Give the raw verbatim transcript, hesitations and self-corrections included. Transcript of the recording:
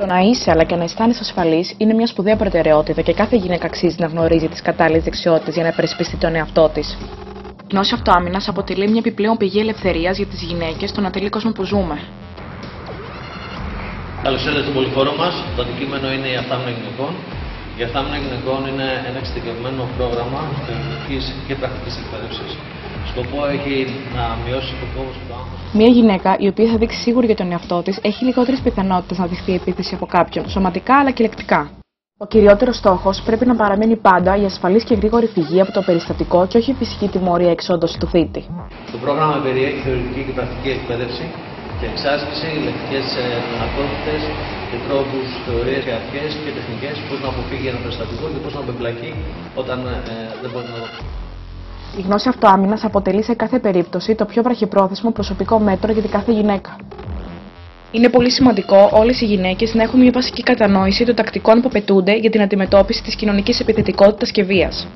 Το να είσαι αλλά και να αισθάνεσαι ασφαλής είναι μια σπουδαία προτεραιότητα και κάθε γυναίκα αξίζει να γνωρίζει τις κατάλληλες δεξιότητες για να υπερασπιστεί τον εαυτό της. Η γνώση αυτοάμυνας αποτελεί μια επιπλέον πηγή ελευθερίας για τις γυναίκες στον ατελή κόσμο που ζούμε. Καλώς ήρθατε στον πολυφόρο μας. Το αντικείμενο είναι η αυτοάμυνα γυναικών. Η αυτοάμυνα γυναικών είναι ένα εξειδικευμένο πρόγραμμα θεωρητικής και πρακτικής εκπαίδευσης. Σκοπό έχει να μειώσει το φόβο του άνθρωπου. Μια γυναίκα η οποία θα δείξει σίγουρη για τον εαυτό της έχει λιγότερες πιθανότητες να δεχθεί επίθεση από κάποιον, σωματικά αλλά και λεκτικά. Ο κυριότερος στόχος πρέπει να παραμένει πάντα η ασφαλής και γρήγορη φυγή από το περιστατικό και όχι η φυσική τιμωρία εξόντωση του θήτη. Το πρόγραμμα περιέχει θεωρητική και πρακτική εκπαίδευση και εξάσκηση, λεπτικές δυνατότητες και τρόπους, θεωρίες και αρχές και τεχνικές, πώς να αποφύγει ένα περιστατικό και πώς να μπεμπλακεί όταν ε, δεν μπορεί να δώσει. Η γνώση αυτοάμυνας αποτελεί σε κάθε περίπτωση το πιο βραχυπρόθεσμο προσωπικό μέτρο για την κάθε γυναίκα. Είναι πολύ σημαντικό όλες οι γυναίκες να έχουν μια βασική κατανόηση των τακτικών που απαιτούνται για την αντιμετώπιση της κοινωνικής επιθετικότητας και βίας.